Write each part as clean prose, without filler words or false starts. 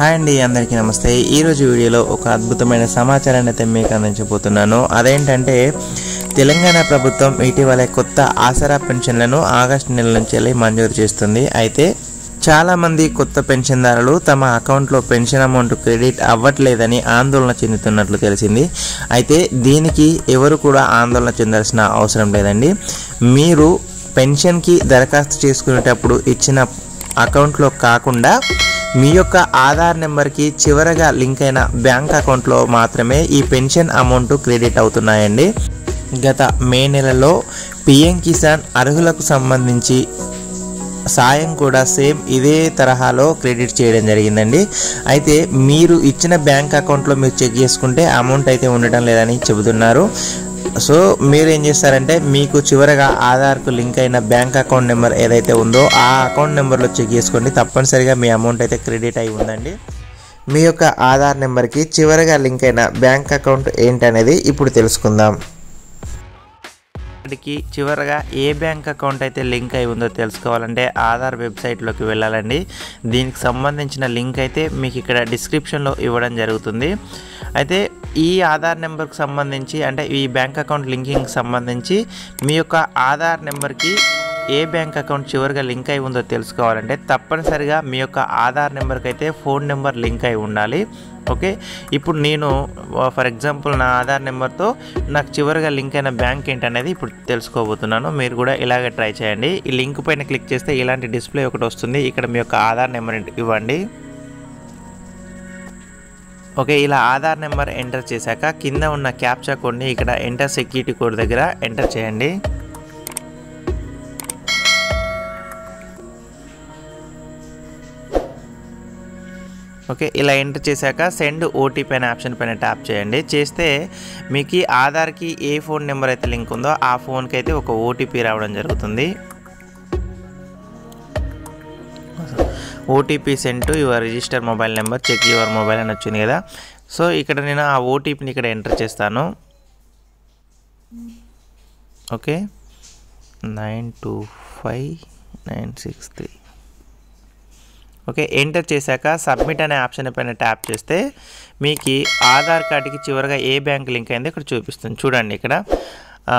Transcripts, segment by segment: Hi and Yandarki Namaste, Eroju video ఒక అద్భుతమైన సమాచారాన్ని అయితే మీకు అందించబోతున్నాను. అదేంటంటే తెలంగాణ ప్రభుత్వం ఇటీవల కొత్త ఆసరా పెన్షన్లను ఆగస్టు నెల నుంచి మంజూరు చేస్తుంది. అయితే చాలా మంది కొత్త పెన్షన్దారులు తమ అకౌంట్లో పెన్షన్ అమౌంట్ క్రెడిట్ అవ్వట్లేదని ఆందోళన చెందుతున్నట్లు తెలిసింది. అయితే దీనికి ఎవరు కూడా ఆందోళన చెందాల్సిన అవసరం లేదండి. మీరు పెన్షన్కి దరఖాస్తు చేసుకునేటప్పుడు ఇచ్చిన అకౌంట్లో కాకుండా మీ యొక్క ఆధార్ నెంబర్కి చివరగా లింక్ అయిన బ్యాంక్ అకౌంట్లో మాత్రమే ఈ పెన్షన్ అమౌంట్ క్రెడిట్ అవుతున్నాయండి. గత మే నెలలో పిఎం కిసాన్ అర్హులకు సంబంధించి సాయం కూడా సేమ్ ఇదే తరహాలో క్రెడిట్ చేయడం జరిగిందండి. అయితే మీరు ఇచ్చిన బ్యాంక్ అకౌంట్లో మీరు చెక్ చేసుకుంటే అమౌంట్ అయితే ఉండటం లేదని చెబుతున్నారు. సో మీరు ఏం చేస్తారంటే మీకు చివరగా ఆధార్కు లింక్ అయిన బ్యాంక్ అకౌంట్ నెంబర్ ఏదైతే ఉందో ఆ అకౌంట్ నెంబర్లో చెక్ చేసుకోండి, తప్పనిసరిగా మీ అమౌంట్ అయితే క్రెడిట్ అయి ఉందండి. మీ యొక్క ఆధార్ నెంబర్కి చివరగా లింక్ అయిన బ్యాంక్ అకౌంట్ ఏంటనేది ఇప్పుడు తెలుసుకుందాం. ఇప్పటికి చివరగా ఏ బ్యాంక్ అకౌంట్ అయితే లింక్ అయి ఉందో తెలుసుకోవాలంటే ఆధార్ వెబ్సైట్లోకి వెళ్ళాలండి. దీనికి సంబంధించిన లింక్ అయితే మీకు ఇక్కడ డిస్క్రిప్షన్లో ఇవ్వడం జరుగుతుంది. అయితే ఈ ఆధార్ నెంబర్కి సంబంధించి అంటే ఈ బ్యాంక్ అకౌంట్ లింకింగ్కి సంబంధించి మీ యొక్క ఆధార్ నెంబర్కి ఏ బ్యాంక్ అకౌంట్ చివరిగా లింక్ అయి ఉందో తెలుసుకోవాలంటే తప్పనిసరిగా మీ యొక్క ఆధార్ నెంబర్కి అయితే ఫోన్ నెంబర్ లింక్ అయి ఉండాలి. ఓకే, ఇప్పుడు నేను ఫర్ ఎగ్జాంపుల్ నా ఆధార్ నెంబర్తో నాకు చివరిగా లింక్ అయిన బ్యాంక్ ఏంటనేది ఇప్పుడు తెలుసుకోబోతున్నాను. మీరు కూడా ఇలాగే ట్రై చేయండి. ఈ లింక్ పైన క్లిక్ చేస్తే ఇలాంటి డిస్ప్లే ఒకటి వస్తుంది. ఇక్కడ మీ యొక్క ఆధార్ నెంబర్ ఇవ్వండి. ఓకే, ఇలా ఆధార్ నెంబర్ ఎంటర్ చేశాక కింద ఉన్న క్యాప్చా కోడ్ని ఇక్కడ ఎంటర్ సెక్యూరిటీ కోడ్ దగ్గర ఎంటర్ చేయండి. ఓకే, ఇలా ఎంటర్ చేశాక సెండ్ ఓటీపీ అనే ఆప్షన్ పైన ట్యాప్ చేయండి. చేస్తే మీకు ఆధార్కి ఏ ఫోన్ నెంబర్ అయితే లింక్ ఉందో ఆ ఫోన్కి అయితే ఒక ఓటీపీ రావడం జరుగుతుంది. OTP send to your register mobile number, check your mobile అని వచ్చింది కదా. సో ఇక్కడ నేను ఆ ఓటీపీని ఇక్కడ ఎంటర్ చేస్తాను. ఓకే, 925963. ఓకే, ఎంటర్ చేశాక సబ్మిట్ అనే ఆప్షన్ పైన ట్యాప్ చేస్తే మీకు ఆధార్ కార్డుకి చివరిగా ఏ బ్యాంక్ లింక్ అయిందో ఇక్కడ చూపిస్తుంది. చూడండి, ఇక్కడ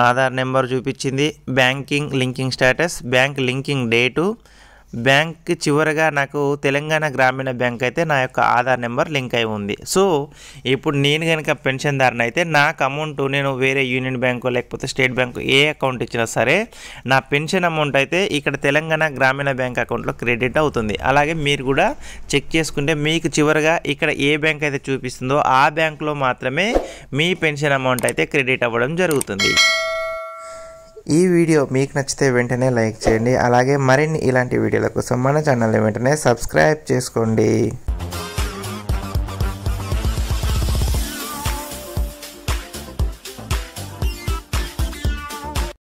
ఆధార్ నెంబర్ చూపించింది, banking linking status, bank linking date, bank చివరగా నాకు తెలంగాణ గ్రామీణ బ్యాంక్ అయితే నా యొక్క ఆధార్ నెంబర్ లింక్ అయి ఉంది. సో ఇప్పుడు నేను కనుక పెన్షన్దారుని అయితే నాకు అమౌంట్ నేను వేరే యూనియన్ బ్యాంకు లేకపోతే స్టేట్ బ్యాంకు ఏ అకౌంట్ ఇచ్చినా సరే నా పెన్షన్ అమౌంట్ అయితే ఇక్కడ తెలంగాణ గ్రామీణ బ్యాంక్ అకౌంట్లో క్రెడిట్ అవుతుంది. అలాగే మీరు కూడా చెక్ చేసుకుంటే మీకు చివరగా ఇక్కడ ఏ బ్యాంక్ అయితే చూపిస్తుందో ఆ బ్యాంకులో మాత్రమే మీ పెన్షన్ అమౌంట్ అయితే క్రెడిట్ అవ్వడం జరుగుతుంది. ఈ వీడియో మీకు నచ్చితే వెంటనే లైక్ చేయండి. అలాగే మరిన్ని ఇలాంటి వీడియోల కోసం మన ఛానల్ని వెంటనే సబ్స్క్రైబ్ చేసుకోండి.